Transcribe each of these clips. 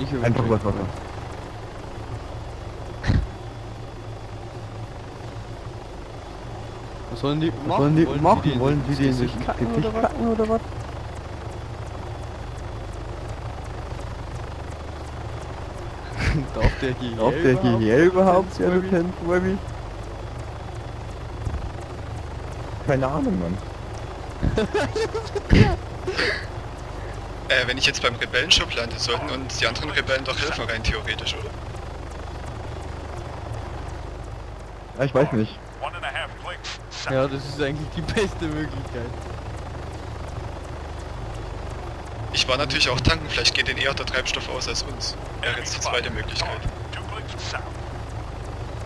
Nicht über einfach übers Wasser. Was sollen die machen? Wollen die den sich kacken oder was? Darf der hier überhaupt ja bekannt, Webby? Keine Ahnung, Mann. Wenn ich jetzt beim Rebellenschub lande, sollten uns die anderen Rebellen doch helfen, rein theoretisch, oder? Ja, ich weiß nicht. Ja, das ist eigentlich die beste Möglichkeit. Ich war natürlich auch tanken, vielleicht geht denen eher der Treibstoff aus als uns. Wäre jetzt die zweite Möglichkeit.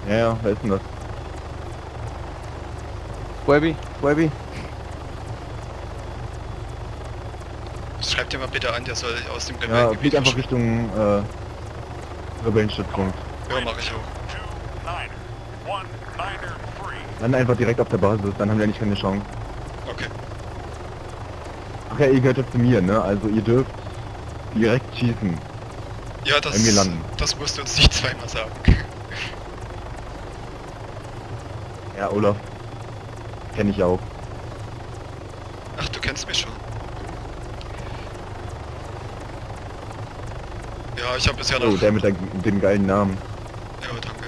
Ja, wer ist denn das? Webby. Schreibt dir mal bitte an, der soll aus dem Rebellen. Ja, geht einfach Richtung Rebellenstützpunkt. Ja, mach ich auch. Dann einfach direkt auf der Basis, dann haben wir eigentlich keine Chance. Okay. Ach ja, ihr gehört jetzt zu mir, ne? Also ihr dürft direkt schießen. Ja, wenn wir landen. Das musst du uns nicht zweimal sagen. Ja, Olaf. Kenn ich auch. Ach, du kennst mich schon. Ja, ich habe bisher noch... Oh, der mit dem geilen Namen. Ja, danke.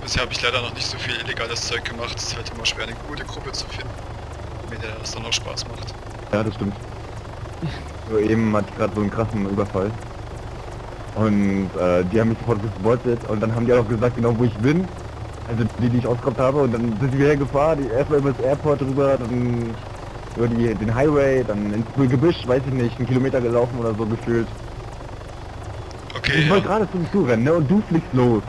Bisher habe ich leider noch nicht so viel illegales Zeug gemacht. Es ist halt immer schwer, eine gute Gruppe zu finden. Wenn der das dann auch Spaß macht. Ja, das stimmt. So eben hatte ich gerade so einen krassen Überfall. Und die haben mich sofort gespottet und dann haben die auch gesagt, genau wo ich bin. Also die ich ausgeraubt habe, und dann sind wir hergefahren, erstmal über das Airport rüber, dann über den Highway, dann ins Gebüsch, weiß ich nicht, 1 Kilometer gelaufen oder so gefühlt. Okay. Ich wollte gerade zum Zurennen, ne? Und du fliegst los.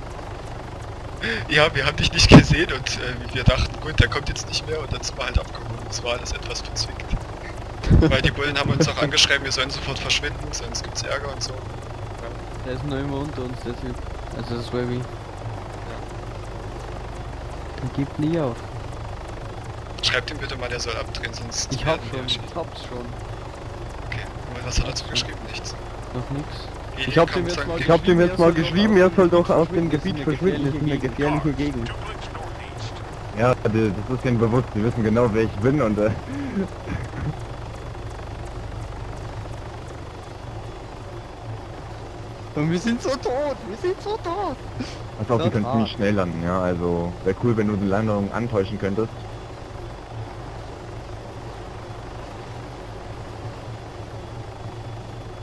Ja, wir haben dich nicht gesehen und wir dachten, gut, der kommt jetzt nicht mehr, und dann sind wir halt abgehoben. Das war alles etwas verzwickt. Weil die Bullen haben uns auch angeschrieben, wir sollen sofort verschwinden, sonst gibt's Ärger und so. Ja. Der ist noch immer unter uns, der Typ. Also das Webby. Gibt nie auf. Schreibt ihm bitte mal, der soll abdrehen, sonst... Ich hab's schon. Okay, aber was hat er zurückgeschrieben? Nichts. Noch nichts. Ich hab dem jetzt mal geschrieben, er soll doch aus dem Gebiet verschwinden, das ist eine gefährliche Gegend. Ja, das ist denen bewusst, die wissen genau, wer ich bin und... Und wir sind so tot! Pass auf, die können ziemlich schnell landen, ja, also wäre cool, wenn du die Landung antäuschen könntest.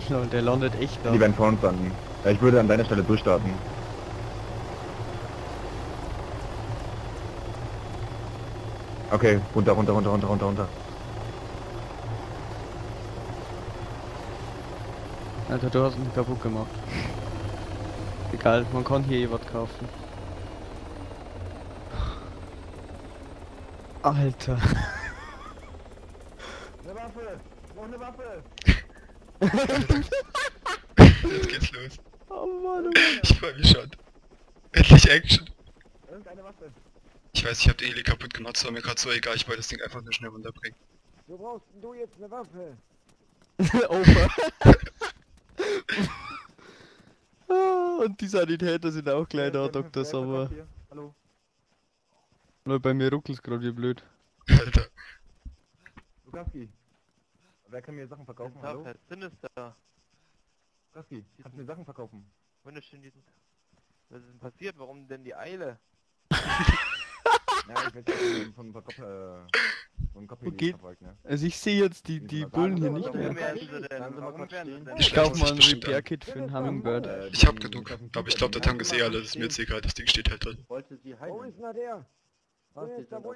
Ja, der landet echt da. Die werden vor uns landen. Ja, ich würde an deiner Stelle durchstarten. Okay, runter. Alter, du hast mich kaputt gemacht. Egal, man kann hier eh was kaufen. Alter. Eine Waffe! Noch eine Waffe! Jetzt geht's los. Oh Mann, oh Mann. Ich freue mich schon. Endlich Action. Irgendeine Waffe. Ich weiß, ich hab die Heli kaputt gemacht, es war mir gerade so egal, ich wollte das Ding einfach nur schnell runterbringen. Du brauchst du jetzt eine Waffe. Und die Sanitäter sind auch kleiner, Dr. Sommer. Hallo. Nur bei mir ruckelt's gerade wie blöd. Alter. Lukaski, wer kann mir Sachen verkaufen? Hallo? Sinister. Lukaski, kannst du mir Sachen verkaufen? Wunderschön, diesen... Was ist denn passiert? Warum denn die Eile? Nein, ich weiß nicht, okay. Also ich sehe jetzt die Bullen hier nicht mehr. Ich kaufe mal ein Repair-Kit für den Hummingbird. Ich hab genug, aber ich glaube der Tank ist eh alle, das ist mir jetzt egal, das Ding steht halt drin.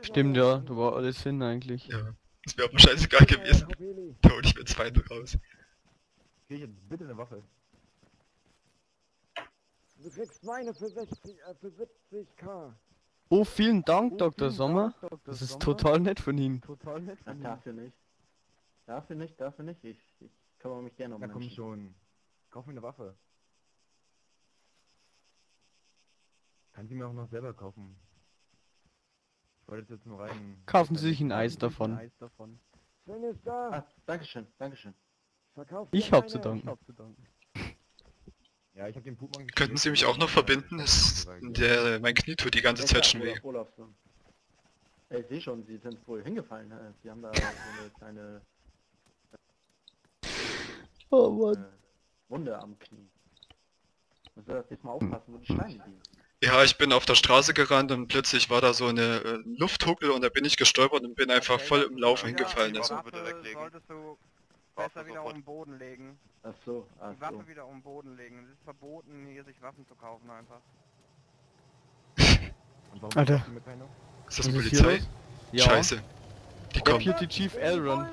Stimmt ja, da war alles hin eigentlich. Ja, das wäre auch scheißegal gewesen. Da hol ich mir 2 raus. Krieg jetzt bitte eine Waffe. Du kriegst meine für 70k. Oh, vielen Dank, Dr. Sommer. Das ist total nett von Ihnen. Dafür nicht. Ich kümmere mich gerne um Menschen. Ja, komm schon. Kauf mir eine Waffe. Kann sie mir auch noch selber kaufen. Ich wollte jetzt nur rein... Kaufen Sie sich ein Eis davon. Dankeschön. Ich hab zu danken. Ja, ich hab den Pupmann gekriegt. Könnten Sie mich auch noch verbinden? Ist der, mein Knie tut die ganze Zeit schon weh. Ich sehe schon, Sie sind wohl hingefallen. Sie haben da so eine kleine oh, Mann. Wunde am Knie. Müssen wir das jetzt mal aufpassen, wo die Steine liegen. Ja, ich bin auf der Straße gerannt und plötzlich war da so eine Lufthuckel und da bin ich gestolpert und bin einfach voll im Laufen hingefallen. Also. Besser wieder auf den Boden legen. Achso, die Waffe wieder auf den Boden legen. Es ist verboten, hier sich Waffen zu kaufen einfach. Alter. Ist das Polizei? Ja. Scheiße. Die kommen. Deputy Chief Elrond.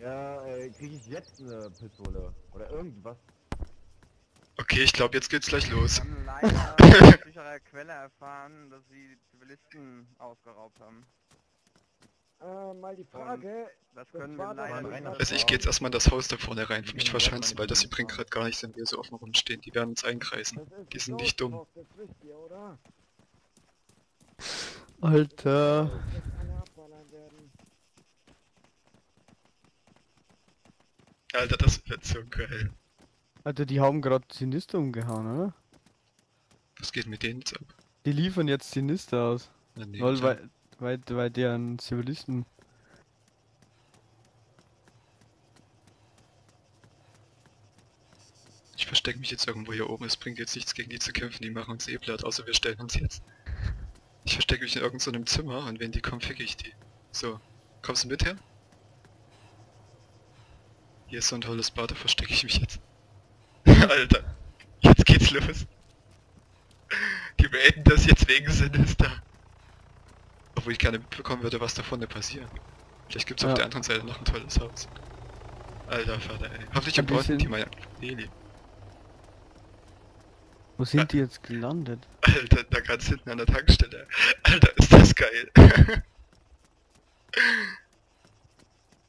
Ja, krieg ich jetzt eine Pistole. Oder irgendwas. Okay, ich glaube, jetzt geht's gleich los. Wir haben leider aus sicherer Quelle erfahren, dass sie Zivilisten ausgeraubt haben. Mal die Frage, das können wir leider. Also ich gehe jetzt erstmal das Haus da vorne rein, für mich verschanzen, weil das bringt gerade gar nichts, wenn wir so offen rumstehen. Die werden uns einkreisen. Die sind nicht dumm. Alter. Alter, das wird so geil. Alter, die haben gerade Sinister umgehauen, oder? Was geht mit denen jetzt ab? Die liefern jetzt Sinister aus. Ja, nee, weil deren Zivilisten. Ich verstecke mich jetzt irgendwo hier oben, es bringt jetzt nichts gegen die zu kämpfen, die machen uns eh platt, außer wir stellen uns jetzt. Ich verstecke mich in irgend so einem Zimmer und wenn die kommen, fick ich die. So, kommst du mit her? Hier ist so ein tolles Bad, da verstecke ich mich jetzt. Alter, jetzt geht's los. Die beenden das jetzt wegen Sinister. Obwohl ich gerne mitbekommen würde, was da vorne passiert. Vielleicht gibt's auf der anderen Seite noch ein tolles Haus. Alter Vater, ey. Hoffentlich im Bordteam, meine Eli. Wo sind die jetzt gelandet? Alter, da ganz hinten an der Tankstelle. Alter, ist das geil.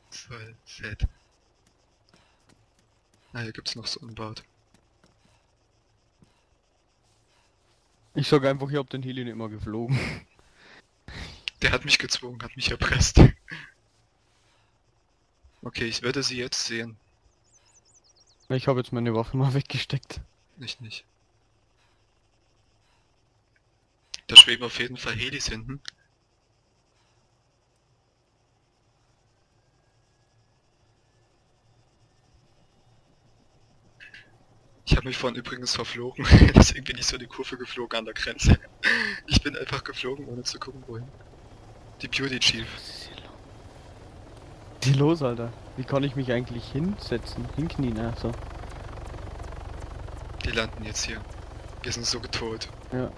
Voll fett. Na, hier gibt's noch so ein Bad. Ich sag einfach, ich hab den Heli nicht immer geflogen. Der hat mich gezwungen, hat mich erpresst. Okay, ich werde sie jetzt sehen. Ich habe jetzt meine Waffe mal weggesteckt. Nicht. Da schweben auf jeden Fall Helis hinten. Ich habe mich vorhin übrigens verflogen, deswegen bin ich so die Kurve geflogen an der Grenze. Ich bin einfach geflogen, ohne zu gucken, wohin. Deputy Chief. Was ist hier los, Alter? Wie kann ich mich eigentlich hinsetzen? Hinknien, also. Die landen jetzt hier. Wir sind so getot. Ja.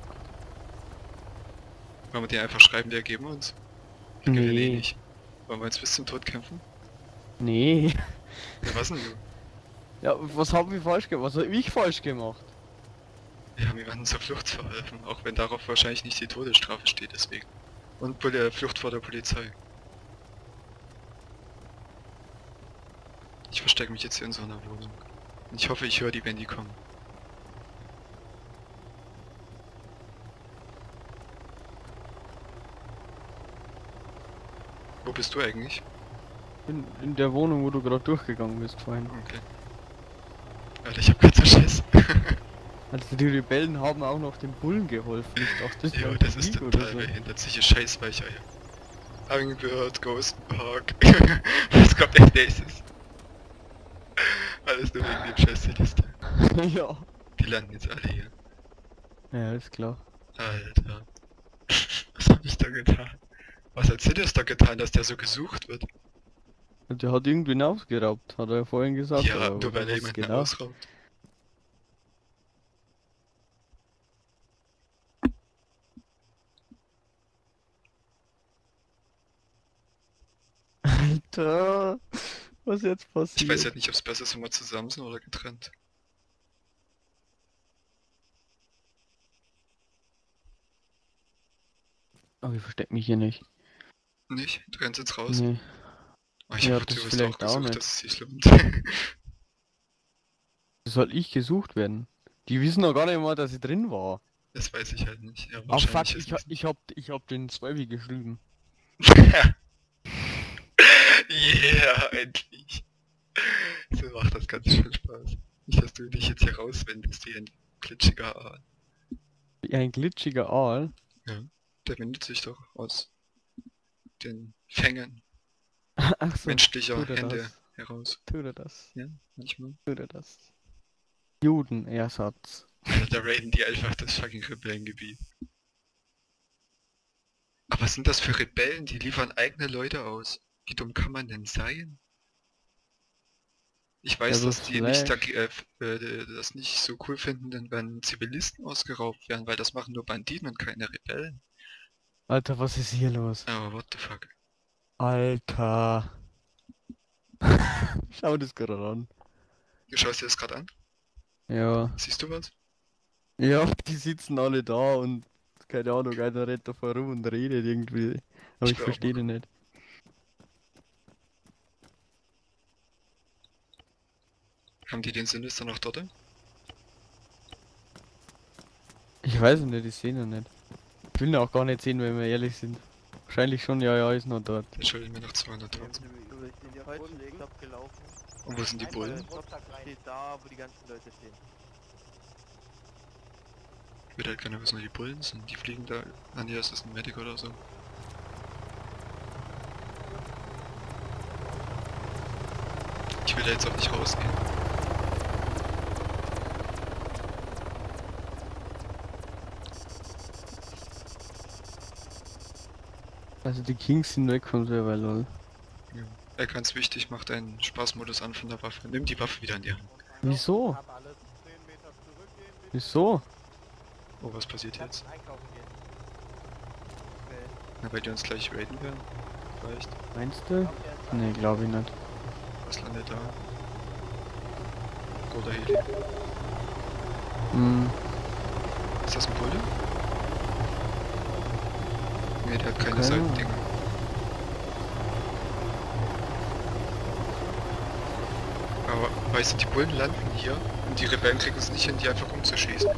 Wollen wir denen einfach schreiben, die ergeben uns? Wir gewinnen eh nicht. Wollen wir jetzt bis zum Tod kämpfen? Nee. Ja, was denn du? Ja, was haben wir falsch gemacht? Was habe ich falsch gemacht? Wir haben jemanden zur Flucht verholfen, auch wenn darauf wahrscheinlich nicht die Todesstrafe steht, deswegen. Und Flucht vor der Polizei. Ich verstecke mich jetzt hier in so einer Wohnung. Und ich hoffe, ich höre die, wenn die kommen. Wo bist du eigentlich? In der Wohnung, wo du gerade durchgegangen bist vorhin. Okay. Alter, ich hab grad so Schiss. Also die Rebellen haben auch noch den Bullen geholfen. Ich dachte, das, jo, das ist total behindert, solche Scheißweicher hier. Angehört, Ghost Park. Was kommt als nächstes? Alles nur wegen dem Scheiß-Liste. Ja. Die landen jetzt alle hier. Ja, ist klar. Alter. Was hab ich da getan? Was hat Sidious da getan, dass der so gesucht wird? Der hat irgendwen ausgeraubt, hat er ja vorhin gesagt. Ja, nur weil er jemanden ausraubt. Alter, was jetzt passiert? Ich weiß ja nicht, ob es besser ist, wenn wir zusammen sind oder getrennt. Oh, ich versteck mich hier nicht. Nicht? Du kannst jetzt raus? Nee. Oh, ich hab das vielleicht auch gesucht, dass es sich lohnt. Soll ich gesucht werden? Die wissen doch gar nicht mal, dass ich drin war. Das weiß ich halt nicht. Ja, oh fuck, ich hab den Zweibi geschrieben. Yeah, endlich. So macht das ganz viel Spaß. Nicht, dass du dich jetzt hier rauswendest wie ein glitschiger Aal. Wie ein glitschiger Aal? Ja, der wendet sich doch aus den Fängen so, menschlicher Hände heraus. Tut er das? Ja, manchmal. Tut er das? Judenersatz. Ja, da raiden die einfach das fucking Rebellengebiet. Aber was sind das für Rebellen? Die liefern eigene Leute aus. Wie dumm kann man denn sein? Ich weiß, also dass die das nicht so cool finden, denn wenn Zivilisten ausgeraubt werden, weil das machen nur Banditen und keine Rebellen. Alter, was ist hier los? Oh, what the fuck. Alter. Schau das gerade an. Du schaust dir das gerade an? Ja. Siehst du was? Ja, die sitzen alle da und keine Ahnung, einer rennt davor rum und redet irgendwie. Aber ich verstehe den nicht. Haben die den Sinister noch dort? Ich weiß nicht, ich sehe ihn nicht. Ich will ihn auch gar nicht sehen, wenn wir ehrlich sind. Wahrscheinlich schon, ja, ist noch dort. Jetzt schulden wir noch 200. Und wo sind die Bullen? Da, wo die ganzen Leute stehen. Ich will halt gerne wissen, wo die Bullen sind. Die fliegen da. Ah ne, das ist ein Medic oder so. Ich will da jetzt auch nicht rausgehen. Also die Kings sind weg vom Server, lol. Ja, ganz wichtig, macht einen Spaßmodus an von der Waffe. Nimm die Waffe wieder in die Hand. Wieso? Wieso? Oh, was passiert jetzt? Na, weil die uns gleich raiden werden? Vielleicht. Meinst du? Ne, glaube ich nicht. Was landet da? Oder Heli? Hm. Ist das ein Bulle? Ne, der hat keine Seitendinger. Aber, weißt du, die Bullen landen hier und die Rebellen kriegen es nicht hin, die einfach umzuschießen.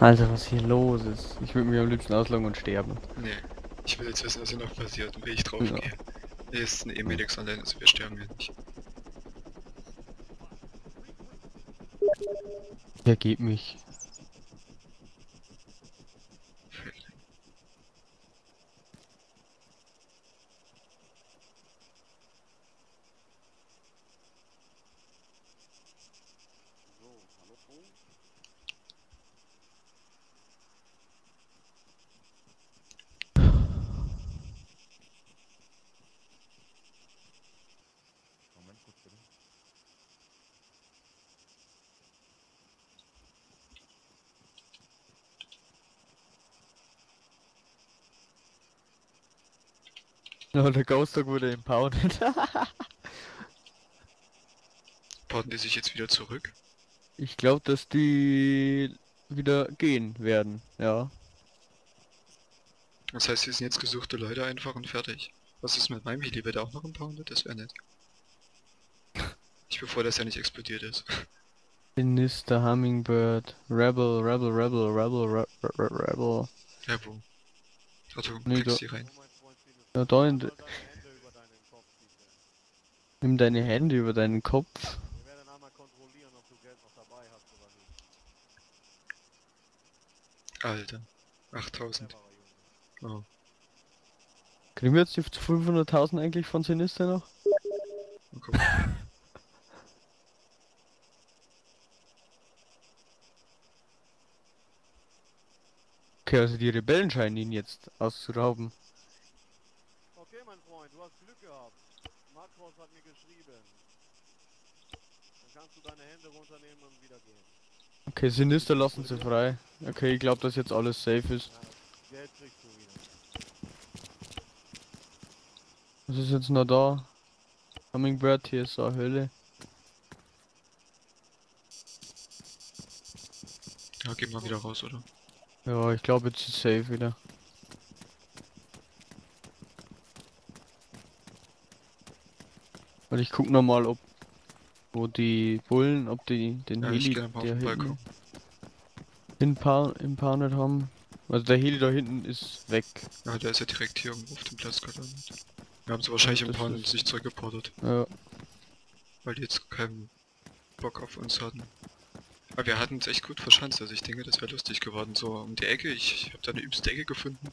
Alter, was hier los ist. Ich würde mich am liebsten ausloggen und sterben. Nee, ich will jetzt wissen, was hier noch passiert und wie ich drauf gehe. Hier ist ein E-Medix online, also wir sterben hier nicht. Der geht mich. Oh, der Ghost Dog wurde impounded. Porten die sich jetzt wieder zurück? Ich glaube, dass die wieder gehen werden, ja. Das heißt, sie sind jetzt gesuchte Leute einfach und fertig. Was ist mit meinem Heli? Wird er auch noch impounded? Das wäre nett. Ich bevor das ja nicht explodiert ist. Sinister Hummingbird. Rebel. Ja, wo? Also, du kriegst die rein. Ja, da in nimm deine Hände über deinen Kopf. Ich werde nachher mal kontrollieren, ob du Geld noch dabei hast oder nicht. Alter, 8000. Oh. Kriegen wir jetzt die 500.000 eigentlich von Sinister noch? Okay. Okay, also die Rebellen scheinen ihn jetzt auszurauben. Du hast Glück gehabt. Marcos hat mir geschrieben. Dann kannst du deine Hände runternehmen und wieder gehen. Okay, Sinister lassen sie frei. Okay, ich glaube, dass jetzt alles safe ist. Ja, Geld kriegst du wieder. Was ist jetzt noch da? Hummingbird, hier ist eine Hölle. Ja, geh mal wieder raus, oder? Ja, ich glaube, jetzt ist safe wieder. Weil ich guck nochmal, ob wo die Bullen, ob die den ja, Heli impounded haben. Also der Heli da hinten ist weg. Ja, der ist ja direkt hier auf dem Platz gelandet. Wir haben sie wahrscheinlich im Plan sich zurückgeportet. Ja. Weil die jetzt keinen Bock auf uns hatten. Aber wir hatten es echt gut verschanzt, also ich denke, das wäre lustig geworden. So um die Ecke, ich habe da eine übste Ecke gefunden.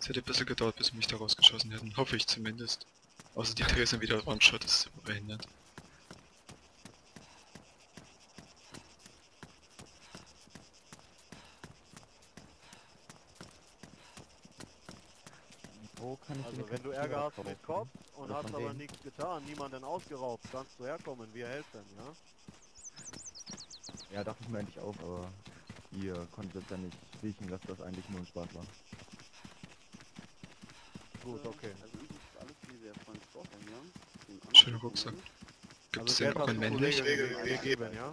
Es hätte ein bisschen gedauert, bis sie mich da rausgeschossen hätten. Hoffe ich zumindest. Außer die Tiere sind wieder One-Shot, das ist behindert. Also wenn du Ärger hast mit Kopf und hast aber nichts getan, niemanden ausgeraubt, kannst du herkommen, wir helfen, ja? Ja, dachte ich mir eigentlich auch, aber ihr konntet ja nicht riechen, dass das eigentlich nur ein Spaß war. Gut, okay. Also alles wie wir von Sporten, ja? Schönen Rucksack. Gibt's den auch in männlich? Wir geben, ja?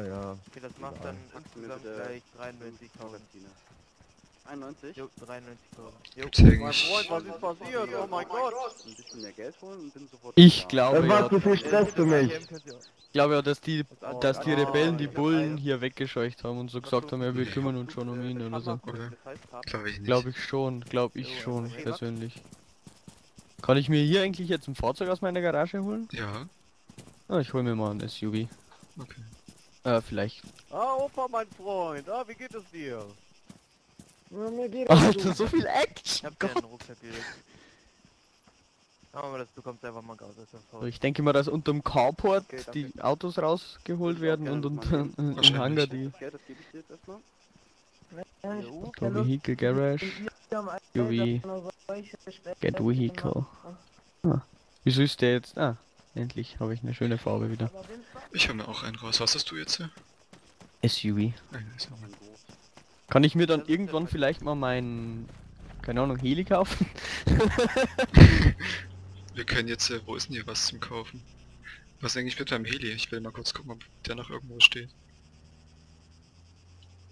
Ja. Okay, das macht dann insgesamt gleich 93.000. 91? Jo, 93. Jo. Mein Freund, was ist passiert? Oh mein Gott! Ein bisschen mehr Geld holen und bin sofort. Ich glaube ja. Das war zu viel Stress für mich. Ich glaube ja, dass die Rebellen die Bullen hier weggescheucht haben und so gesagt haben, ja, wir kümmern uns schon um ihn oder so. Glaube ich schon, persönlich. Kann ich mir hier eigentlich jetzt ein Fahrzeug aus meiner Garage holen? Ja. Ah, ich hole mir mal ein SUV. Okay. Vielleicht. Ah, Opa, mein Freund. Ah, wie geht es dir? Ach, so viel Action! Ich hab keinen Rucksack gelegt. Aber du kommst einfach mal raus. Also ich denke mal, dass unterm Carport okay, die Autos rausgeholt werden und im Hangar die... Okay, das gebe ich dir jetzt erstmal. Ja, Vehicle Garage. UV. Get Vehicle. Ah. Wieso ist der jetzt? Ah, endlich habe ich eine schöne Farbe wieder. Ich habe mir auch einen raus. Was hast du jetzt? SUV. Kann ich mir dann irgendwann vielleicht mal meinen, keine Ahnung, Heli kaufen? Wir können jetzt, wo ist denn hier was zum Kaufen? Was eigentlich mit meinem Heli? Ich will mal kurz gucken, ob der noch irgendwo steht.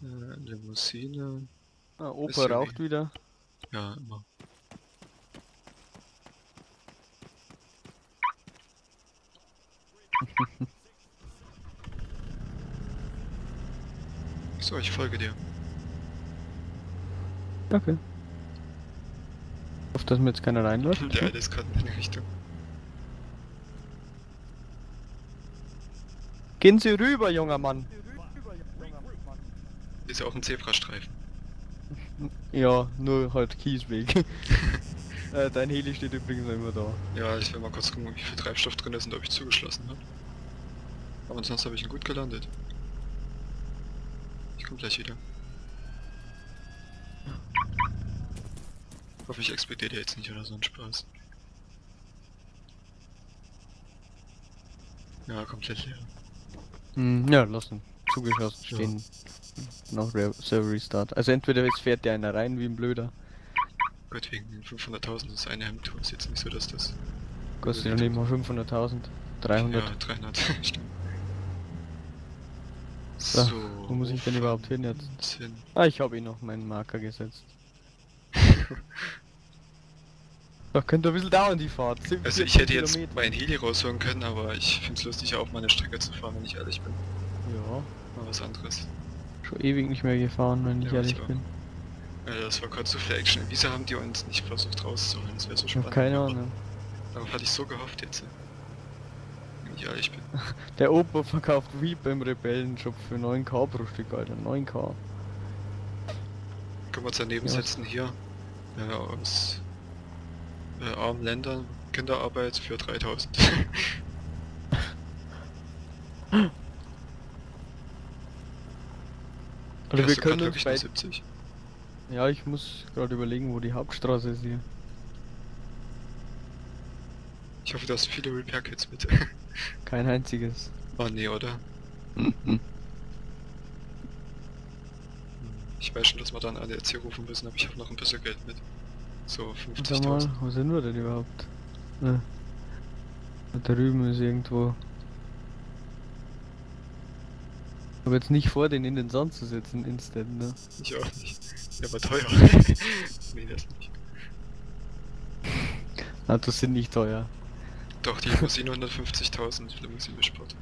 Limousine... Ah, Opa raucht wieder. Ja, immer. So, ich folge dir. Okay. Ich hoffe, dass mir jetzt keiner reinläuft. Der Alte ist gerade in die Richtung. Gehen Sie rüber, junger Mann! Ist ja auch ein Zebrastreifen. Ja, nur halt Kiesweg. Dein Heli steht übrigens immer da. Ja, ich will mal kurz gucken, wie viel Treibstoff drin ist und ob ich zugeschlossen habe. Aber ansonsten habe ich ihn gut gelandet. Ich komme gleich wieder. Ich hoffe, ich explodiere jetzt nicht oder so ein Spaß. Ja, komplett leer. Ja, lassen. Zugeschossen stehen. Ja. Noch Server Restart. Also entweder es fährt der einer rein wie ein Blöder. Gott, wegen den 500.000 ist eine Hemdtour. Ist jetzt nicht so, dass das... Kostet ja nicht mal 500.000. 300. Ja, 300. Stimmt. So, wo muss ich denn überhaupt hin jetzt? Ah, ich habe ihn noch meinen Marker gesetzt. Doch, könnte ein bisschen dauern die Fahrt. Also ich hätte jetzt mein Heli rausholen können, aber ich find's lustig auch meine Strecke zu fahren, wenn ich ehrlich bin. Ja. Mal was anderes. Schon ewig nicht mehr gefahren, wenn ich ehrlich bin. Ja, das war gerade so viel Action. Wieso haben die uns nicht versucht rauszuholen? Das wäre so spannend. Keine Ahnung. Darauf hatte ich so gehofft jetzt. Wenn ich ehrlich bin. Der Opa verkauft Weep beim Rebellenshop für 9.000 pro Stück, Alter. 9.000. Können wir uns daneben setzen hier. Ja, aus armen Ländern Kinderarbeit für 3.000. Also wir können uns bei 70. Ja, ich muss gerade überlegen, wo die Hauptstraße ist hier. Ich hoffe, du hast viele Repair-Kits mit. Kein einziges. Oh nee, oder? Ich weiß schon, dass wir dann alle jetzt hier rufen müssen, aber ich habe noch ein bisschen Geld mit. So, 50.000. Wo sind wir denn überhaupt? Ne. Da drüben ist irgendwo. Ich habe jetzt nicht vor, den in den Sand zu setzen, instant, ne? Ich auch nicht. Ja, aber teuer. Nee, das nicht. Autos sind nicht teuer. Doch, die Limousine 150.000, Limousine Sport.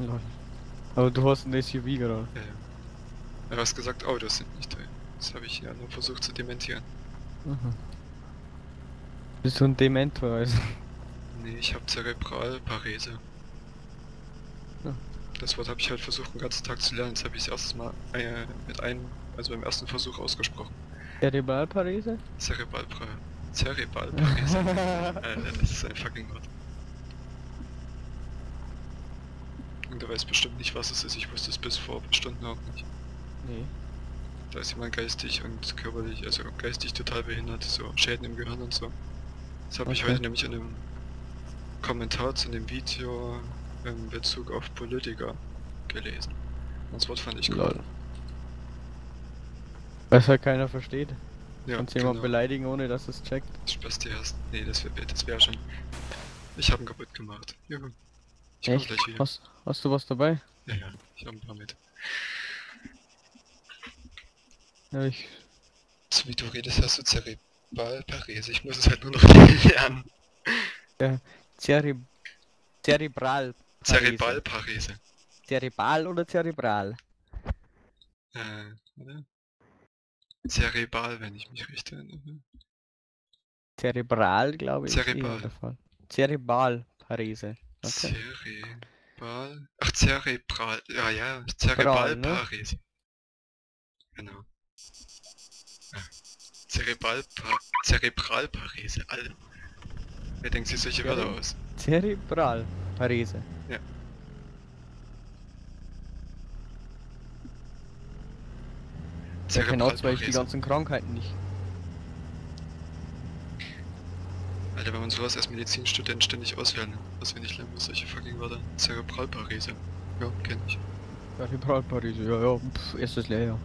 Ja. Aber du hast ein SUV gerade. Ja. Du hast gesagt, Autos sind nicht teuer. Das habe ich ja nur versucht zu dementieren. Mhm. Bist du ein Dementor? Also? Nee, ich habe Zerebralparese. Ja. Das Wort habe ich halt versucht den ganzen Tag zu lernen, jetzt habe ich das erste Mal beim ersten Versuch ausgesprochen. Zerebralparese? Zerebralparese. Das ist ein fucking Wort. Und du weißt bestimmt nicht, was es ist, ich wusste es bis vor Stunden auch nicht. Nee. Da ist jemand geistig und körperlich, also geistig total behindert, so Schäden im Gehirn und so. Das habe ich heute nämlich in einem Kommentar zu dem Video in Bezug auf Politiker gelesen. Und das Wort fand ich cool. Was halt keiner versteht. Ja, kannst du jemanden beleidigen, ohne dass es checkt. Spasti hast. Nee, das wäre schon. Ich habe ihn kaputt gemacht. Juhu. Ich komm gleich wieder. Hast du was dabei? Ja, ja, ich habe ein paar mit. Ja, so wie du redest, hast du Zerebralparese. Ich muss es halt nur noch lernen. Ja, Zerebralparese. Zerebral oder Zerebral? Oder? Zerebral, wenn ich mich richtig erinnere. Zerebral, glaube ich. Zerebral. Zerebralparese. Okay. Zerebral. Ach, Zerebral. Ja, ja. Zerebralparese. Ne? Genau. Ja. Zerebralparese, Alter. Wer denkt sich solche Wörter aus? Zerebralparese. Ja. Genau, weil ich die ganzen Krankheiten nicht. Alter, wenn man sowas als Medizinstudent ständig auswendig lernen muss, solche fucking Wörter. Zerebralparese. Ja, kenn ich. Zerebralparese, ja, pff, erstes Lehrjahr.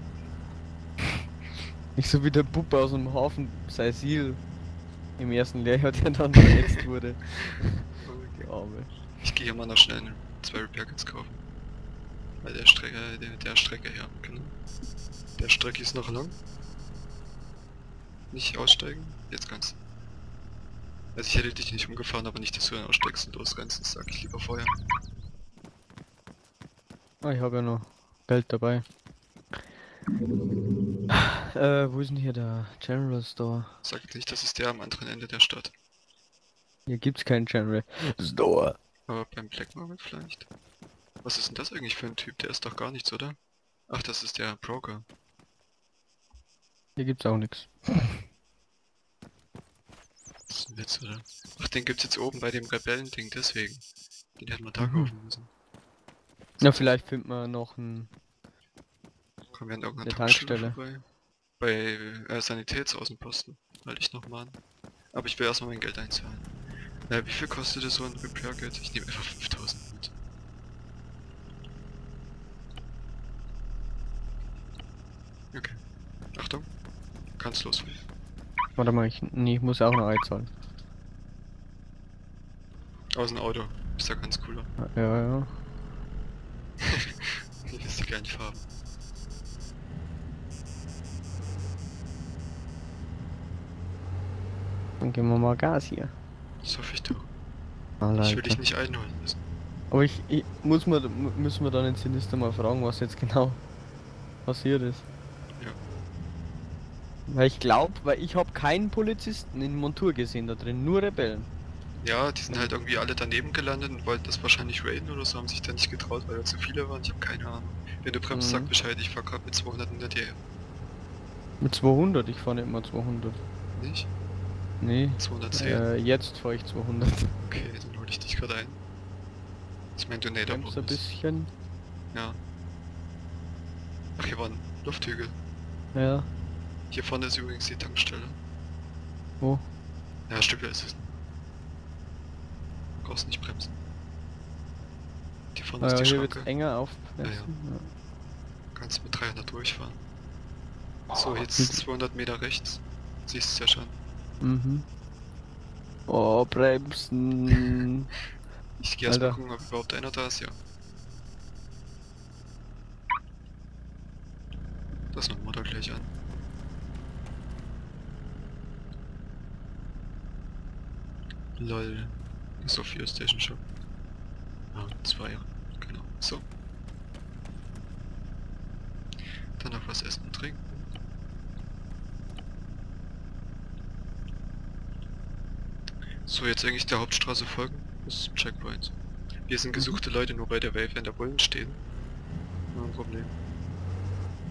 Nicht so wie der Bub aus dem Hafen Saisil im ersten Lehrjahr, der dann verletzt wurde. Die Arme. Ich gehe mal noch schnell 2 Repair Kits kaufen. Bei der Strecke her, genau. Der Strecke ist noch lang. Nicht aussteigen? Jetzt kannst du. Also ich hätte dich nicht umgefahren, aber nicht, dass du dann aussteigst und losrennst, das sag ich lieber vorher. Ah, ich habe ja noch Geld dabei. Wo ist denn hier der General Store? Sagt nicht, das ist der am anderen Ende der Stadt. Hier gibt's keinen General Store. Aber beim Black Market vielleicht? Was ist denn das eigentlich für ein Typ? Der ist doch gar nichts, oder? Ach, das ist der Broker. Hier gibt's auch nichts. Das ist ein Witz, oder? Ach, den gibt's jetzt oben bei dem Rebellending, deswegen. Den hätten wir da kaufen müssen. Na, vielleicht finden wir noch einen... Kommen wir an irgendeiner Tankstelle vorbei? Bei Sanitätsaußenposten, halte ich nochmal an. Aber ich will erstmal mein Geld einzahlen. Wie viel kostete so ein Repair-Geld? Ich nehme einfach 5000 mit. Okay. Achtung. Kannst los. Warte mal, ich muss auch noch einzahlen. Aus dem Auto. Ist ja ganz cooler. Ja, ja. Ich weiß die kleinen Farben. Dann geben wir mal Gas hier. Das hoffe ich doch. Ah, ich will dich nicht einholen müssen. Aber müssen wir dann den Sinister mal fragen, was jetzt genau passiert ist. Ja. Weil ich habe keinen Polizisten in Montur gesehen da drin, nur Rebellen. Ja, die sind halt irgendwie alle daneben gelandet und wollten das wahrscheinlich raiden oder so, haben sich da nicht getraut, weil da zu viele waren, ich habe keine Ahnung. Wenn du bremst, sag Bescheid, ich fahr grad mit 200 in der DR. Mit 200? Ich fahre nicht mal 200. Nicht? Nee, 210. Jetzt fahre ich 200. Okay, dann hol ich dich gerade ein. Das ist mein Donator. Ein bisschen. Ja. Ach, hier war ein Lufthügel. Ja. Hier vorne ist übrigens die Tankstelle. Wo? Ja, stimmt, da ist es. Du brauchst nicht bremsen. Hier vorne ist die Schranke. Hier wird's enger aufbremsen. Ja, ja. Ja. Kannst mit 300 durchfahren. Oh, so, jetzt 200 Meter rechts. Siehst du ja schon. Mhm. Oh, bremsen. Ich geh erstmal gucken, ob überhaupt einer da ist, ja. Das noch mal da gleich an. Lol. So, Fuel Station Shop. Ah, 2, ja. Genau. So. Dann noch was essen und trinken. So, jetzt eigentlich der Hauptstraße folgen. Das ist Checkpoint. Wir sind gesuchte Leute, nur bei der Wave in der Bullen stehen. Nur ein Problem.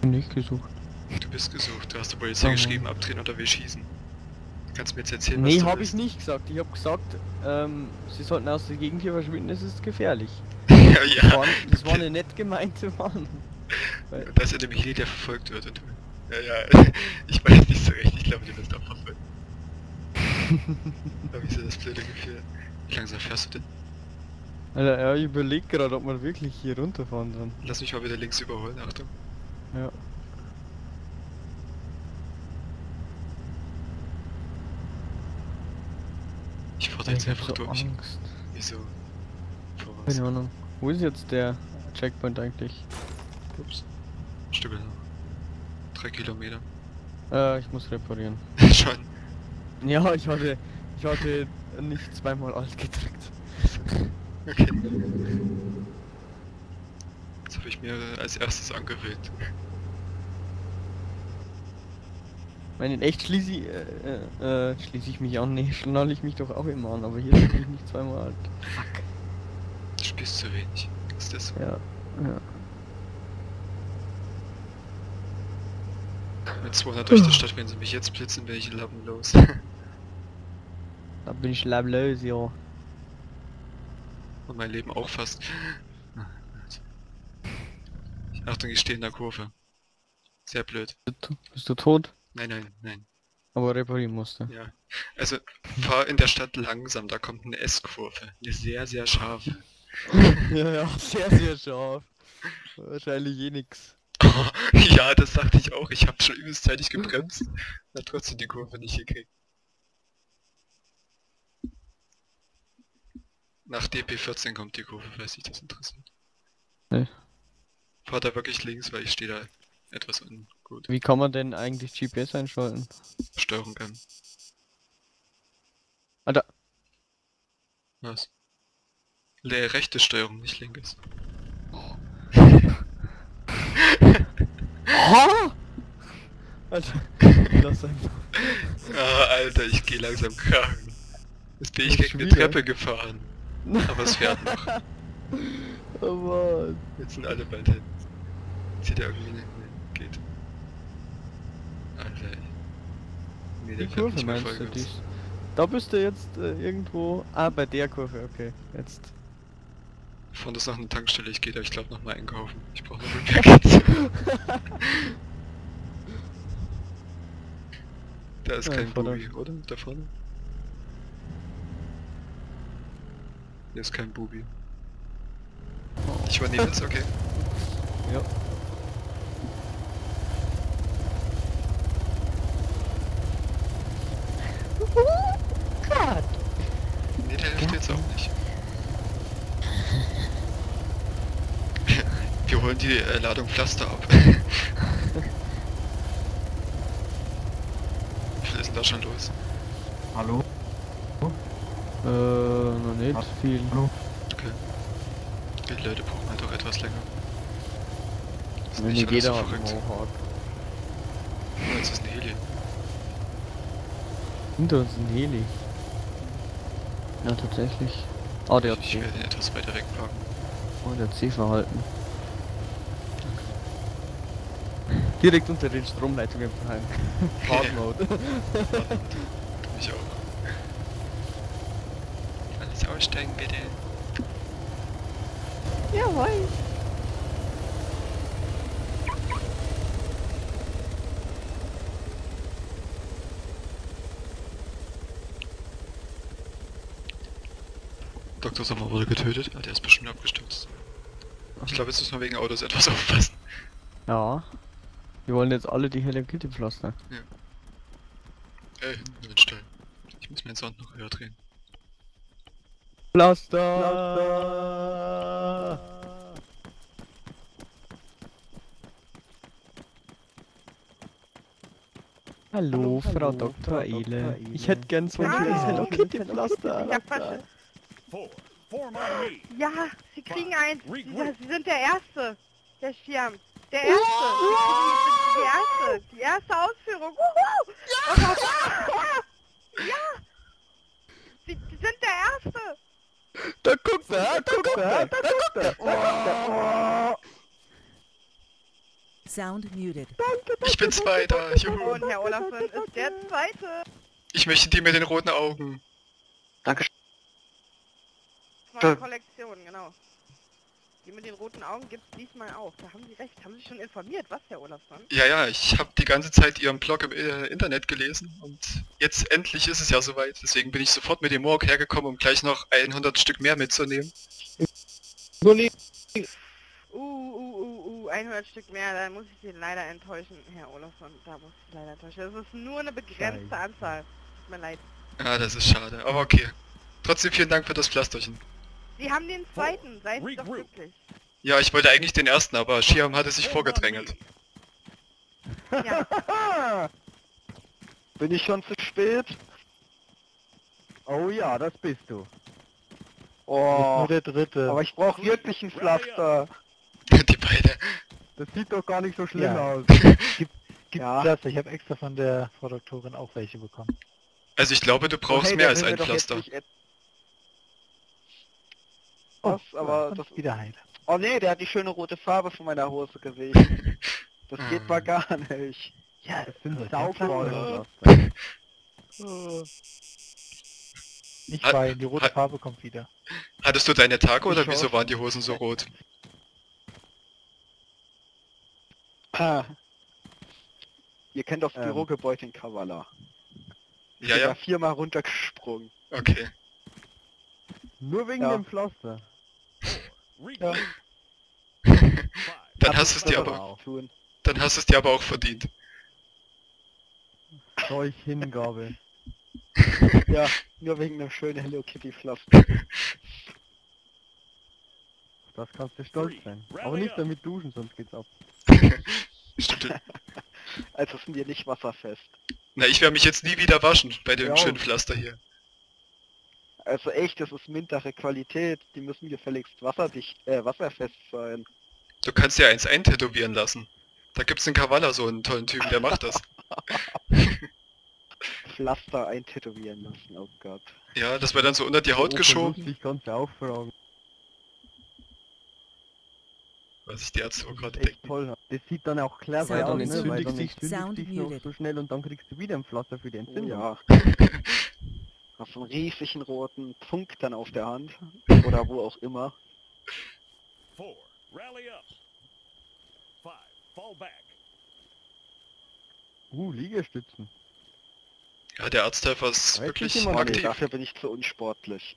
Bin nicht gesucht. Du bist gesucht, du hast der Polizei geschrieben, abdrehen oder wir schießen. Kannst du mir jetzt erzählen, was du willst? Ich nicht gesagt. Ich hab gesagt, sie sollten aus der Gegend hier verschwinden, es ist gefährlich. Ja. Das war eine nett gemeinte Warnung. Das ist ja nämlich jeder, der verfolgt wird. Und ja, ich weiß nicht so recht, ich glaube, du wirst auch verfolgt. Aber wie ist das blöde Gefühl? Wie langsam fährst du denn? Alter, ja, ich überleg gerade, ob man wirklich hier runterfahren kann. Lass mich mal wieder links überholen, Achtung. Ja. Ich fahre jetzt einfach so durch. Angst. Wieso? Keine Ahnung. Wo ist jetzt der Checkpoint eigentlich? Ups. Stücke noch. 3 Kilometer. Ich muss reparieren. Schon. Ja, ich hatte nicht zweimal alt gedrückt. Okay. Das habe ich mir als erstes angewöhnt. Wenn in echt schließe ich mich an, schnall ich mich doch auch immer an, aber hier bin ich nicht zweimal alt. Fuck. Du spielst zu wenig, ist das so? Ja. Mit 200 durch die Stadt, wenn sie mich jetzt blitzen, bin ich lappenlos. Da bin ich lappenlos, ja. Und mein Leben auch fast. Achtung, ich stehe in der Kurve. Sehr blöd. Bist du tot? Nein. Aber reparieren musste. Ja. Also, fahr in der Stadt langsam, da kommt eine S-Kurve. Eine sehr, sehr scharfe. ja, sehr, sehr scharf. Wahrscheinlich eh nix. Ja, das dachte ich auch. Ich habe schon übelst zeitig gebremst. Hat trotzdem die Kurve nicht gekriegt. Nach DP14 kommt die Kurve, falls dich das interessiert. Nee. Fahr da wirklich links, weil ich stehe da etwas ungut. Wie kann man denn eigentlich GPS einschalten? Steuerung M. Alter. Was? Rechte Steuerung, nicht linkes. Oh. Oh! Alter, lass einfach. Alter, ich geh langsam krank. Jetzt bin ich gegen eine Treppe gefahren. Aber es fährt noch. Oh Mann. Jetzt sind alle bald hin. Zieht er irgendwie nicht mehr. Geht. Alter. Nee, der fährt nicht mehr vollgas. Da bist du jetzt irgendwo... Ah, bei der Kurve, okay. Jetzt. Vorne ist noch eine Tankstelle, ich gehe da, ich glaube, nochmal einkaufen. Ich brauche noch Repackets. Da ist kein Bubi, oder? Da vorne? Hier ist kein Bubi. Ich übernehme jetzt, okay? Ja. Oh Gott! Nee, der hilft jetzt auch nicht. Wir holen die Ladung Pflaster ab. Wie viel ist denn da schon los? Hallo? Noch nicht viel. Hallo? Okay. Die Leute brauchen halt auch etwas länger. Das ist nicht jeder so verrückt. Oh, jetzt ist ein Heli. Hinter uns ein Heli. Ja, tatsächlich. Oh, der hat C. Ich werde ihn etwas weiter wegparken. Oh, der hat C verhalten. Okay. Direkt unter den Stromleitungen verhalten. Hard Mode. Ich auch. Alles aussteigen, bitte. Jawohl. Dr. Sommer wurde getötet. Ah, der ist bestimmt abgestürzt. Ich glaube, jetzt müssen wir wegen Autos etwas aufpassen. Ja. Wir wollen jetzt alle die Hello Kitty Pflaster. Ja. Hinten stellen. Ich muss mir den Sound noch höher drehen. Pflaster! Hallo, Frau Dr. Ehle. Ich hätte gern so ein schönes Hello Kitty Pflaster. Ja, sie kriegen eins. Sie sind der Erste. Der Schirm. Der Erste. Die erste Ausführung. Uhu! Ja! sind der Erste! Da guckt er, da guckt er, da guckt er! Da guckt er. Sound muted. Ich bin Zweiter, juhu! Und Herr Olafsson ist der Zweite! Ich möchte die mit den roten Augen. Danke. Neue Kollektion, genau. Die mit den roten Augen gibt's diesmal auch. Da haben Sie recht. Haben Sie schon informiert, was, Herr Olafsson? Ja, ja, ich habe die ganze Zeit Ihren Blog im Internet gelesen und jetzt endlich ist es ja soweit. Deswegen bin ich sofort mit dem Morg hergekommen, um gleich noch 100 Stück mehr mitzunehmen. 100 Stück mehr, da muss ich Sie leider enttäuschen, Herr Olafsson. Da muss ich Sie leider enttäuschen. Das ist nur eine begrenzte Anzahl. Tut mir leid. Ja, das ist schade, aber okay. Trotzdem vielen Dank für das Pflasterchen. Sie haben den Zweiten, seien Sie doch glücklich. Ja, ich wollte eigentlich den Ersten, aber Shyam hatte sich vorgedrängelt. Ja. Bin ich schon zu spät? Oh ja, das bist du. Oh, der Dritte. Aber ich brauche wirklich ein Pflaster. Die beide. Das sieht doch gar nicht so schlimm aus. Pflaster, ich habe extra von der Frau Doktorin auch welche bekommen. Also ich glaube, du brauchst mehr als ein Pflaster. Was, aber das wieder heil. Oh ne, der hat die schöne rote Farbe von meiner Hose gesehen. Das geht mal gar nicht. Ja, das sind Sauber. Nicht bei, die rote Farbe kommt wieder. Hattest du deine Tage oder wieso waren die Hosen so rot? Ihr kennt das Bürogebäude in Kavala. Ja, ja. Ich bin da viermal runtergesprungen. Okay. Nur wegen dem Pflaster. Ja. Dann hast du es dir aber auch. Dann hast du es dir aber auch verdient. Solch Hingabe. Ja, nur wegen dem schönen Hello Kitty Pflaster. Das kannst du stolz sein. Aber nicht damit duschen, sonst geht's ab. Stimmt. Also sind wir nicht wasserfest. Na, ich werde mich jetzt nie wieder waschen bei dem schönen Pflaster hier. Also echt, das ist mindere Qualität. Die müssen gefälligst wasserfest sein. Du kannst ja eins eintätowieren lassen. Da gibt's in Kavala so einen tollen Typen, der macht das. Pflaster eintätowieren lassen, oh Gott. Ja, das war dann so unter die Haut geschoben. Ich kann's ja auch fragen. Was ich die Ärzte auch gerade denke. Das sieht dann auch klar, weil dann entzündigst dich noch so schnell und dann kriegst du wieder ein Pflaster für die Entzündung. Oh, ja. Hast einen riesigen roten Punkt dann auf der Hand. Oder wo auch immer. Liegestützen. Ja, der Arzthelfer ist wirklich aktiv. Dafür bin ich zu unsportlich.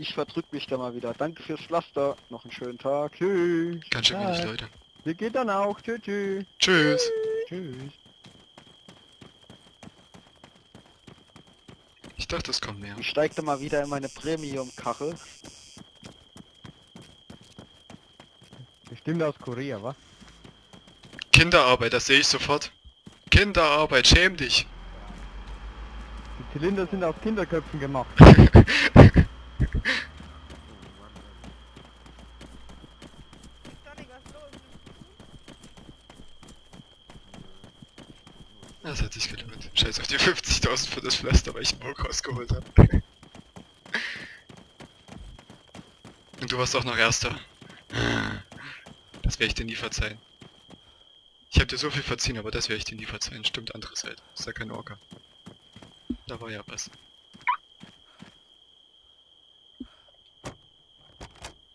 Ich verdrück mich da mal wieder. Danke fürs Pflaster. Noch einen schönen Tag. Tschüss. Ganz schön wenig Leute. Wir gehen dann auch. Tschüss. Tschüss. Tschüss. Tschüss. Ich dachte, es kommt näher. Ich steig da mal wieder in meine Premium-Karre. Bestimmt aus Korea, was? Kinderarbeit, das sehe ich sofort. Kinderarbeit, schäm dich. Die Zylinder sind aus Kinderköpfen gemacht. Das hat sich gelohnt. Scheiß auf die 50.000 für das Pflaster, weil ich einen Morg rausgeholt habe. Und du warst auch noch Erster. Das werde ich dir nie verzeihen. Ich habe dir so viel verziehen, aber das werde ich dir nie verzeihen. Stimmt, andere Seite. Ist ja kein Orca. Da war ja was.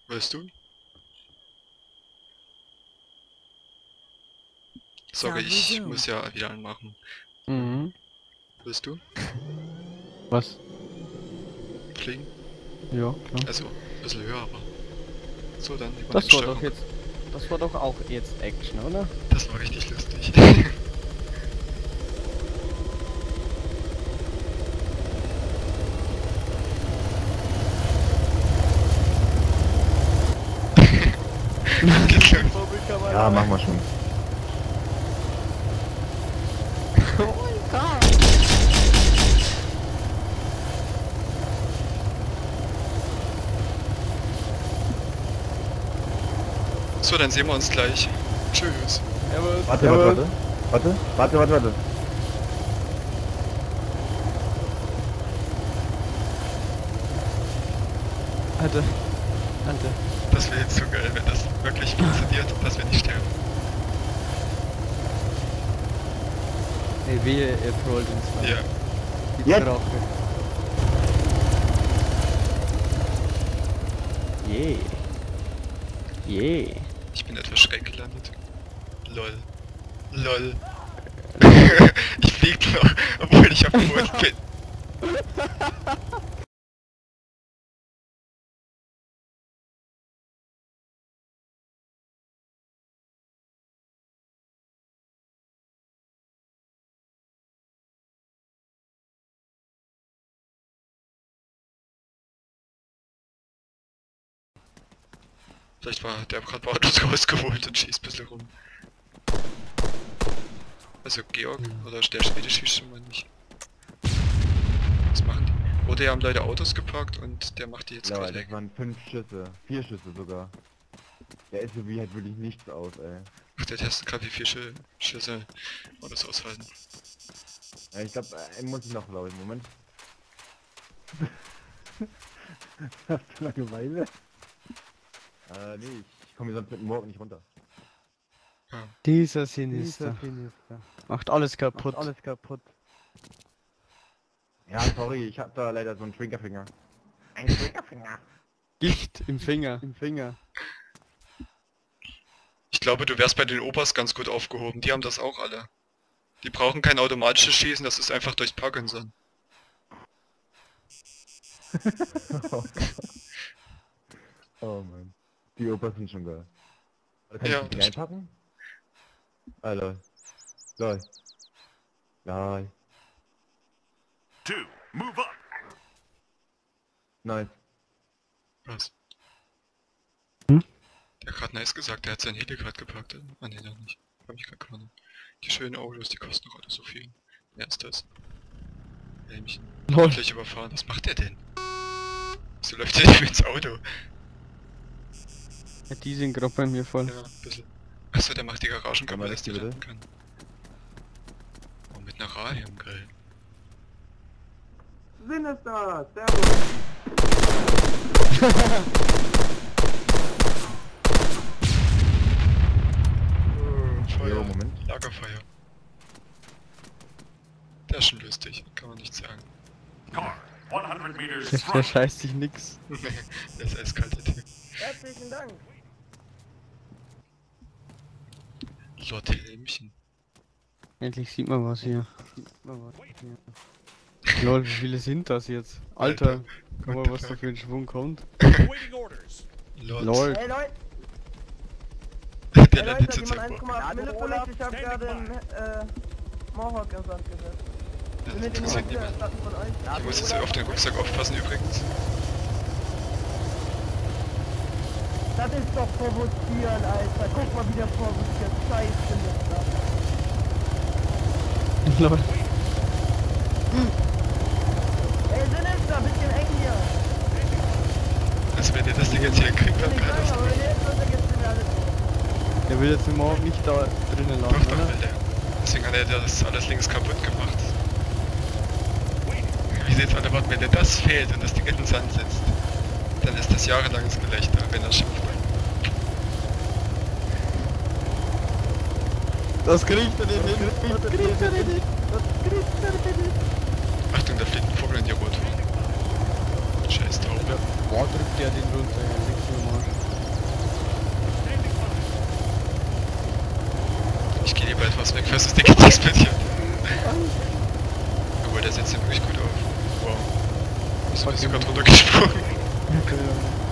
Weißt du? Sorry, ich muss ja wieder anmachen. Mhm. Willst du? Was? Fliegen? Ja, klar. Also, ein bisschen höher, aber... So, dann... Das war doch auch jetzt Action, oder? Das war richtig lustig. Ja, machen wir schon. Achso, dann sehen wir uns gleich. Tschüss. Warte. Alter. Das wäre jetzt so geil, wenn das wirklich funktioniert, dass wir nicht sterben. Ey, wehe, er trollt uns mal. Ja. Die Traufe. Yeah. Yeah. Ich bin etwas schräg gelandet. Lol. Ich flieg noch, obwohl ich auf dem Boden bin. Vielleicht war der gerade bei Autos rausgeholt und schießt ein bisschen rum. Also Georg oder der Schwede schießt schon mal nicht. Was machen die? Oder die haben Leute Autos geparkt und der macht die jetzt gerade weg. Das waren 5 Schüsse, 4 Schüsse sogar. Der SUV hat wirklich nichts aus, ey. Ach, der testet gerade wie 4 Schüsse Autos aushalten. Ja, ich glaube, muss ich noch laufen, Moment. Hast du Langeweile? Nee, ich komme sonst mit dem Morgen nicht runter. Ja. Dieser Sinister. Macht alles kaputt. Ja, sorry, ich hab da leider so einen Triggerfinger. Ein Triggerfinger. Gicht im Finger. Ich glaube, du wärst bei den Opas ganz gut aufgehoben. Die haben das auch alle. Die brauchen kein automatisches Schießen, das ist einfach durch Parkinson. Oh Mann. Die Opas sind schon geil. Oder kann ich die reinpacken? Ah, lol. Move up! Nice. Was? Hm? Der hat gerade nice gesagt, der hat sein Heli gerade gepackt. Ah ne, doch nicht. Hab ich grad gewonnen. Die schönen Autos, die kosten doch alle so viel. Wer ist das? Will mich gleich überfahren. Was macht der denn? Wieso läuft der nicht ins Auto? Ja, die sind gerade bei mir voll. Ja, ein bisschen. Achso, der macht die Garagen kaputt, dass die landen kann. Oh, mit einer Radiumgrill. Sinister! Servus! Feuer, ja, Moment. Lagerfeuer. Der ist schon lustig, kann man nicht sagen. Car, 100 meters. Der scheißt sich nix. Der ist eiskalt, der Typ. Herzlichen Dank. Lord Helmchen. Endlich sieht man was hier. Lol, wie viele sind das jetzt? Alter, guck mal, was da für ein Schwung kommt. Lol. Hey Leute! Der landet jetzt einfach. Ich hab gerade einen Mohawk im Sand gesetzt. Das interessiert niemand. Ich muss jetzt auf den Rucksack aufpassen übrigens. Das ist doch provozieren, Alter. Guck mal, wie der provoziert. Scheiße, Sinister. Ey, Sinister, bisschen eng hier. Also wenn ihr das Ding jetzt hier kriegt, dann kann das nicht. Der will jetzt im Morgen nicht da drinnen laufen, doch, oder? Will der. Deswegen hat er das alles links kaputt gemacht. Wie seht's an der Wand, wenn dir das fehlt und das Ding in den Sand setzt? Dann ist das jahrelanges Gelächter, wenn er schimpft. Das kriegt er nicht hin! Achtung, da fliegt ein Vogel in die Rot. Scheiß Taube. Boah, drückt der den runter, ja, nix normal. Ich geh lieber etwas weg, fast das dicke Tickspitzchen. Obwohl, der setzt ja wirklich gut auf. Wow. Das ist sogar drunter gesprungen.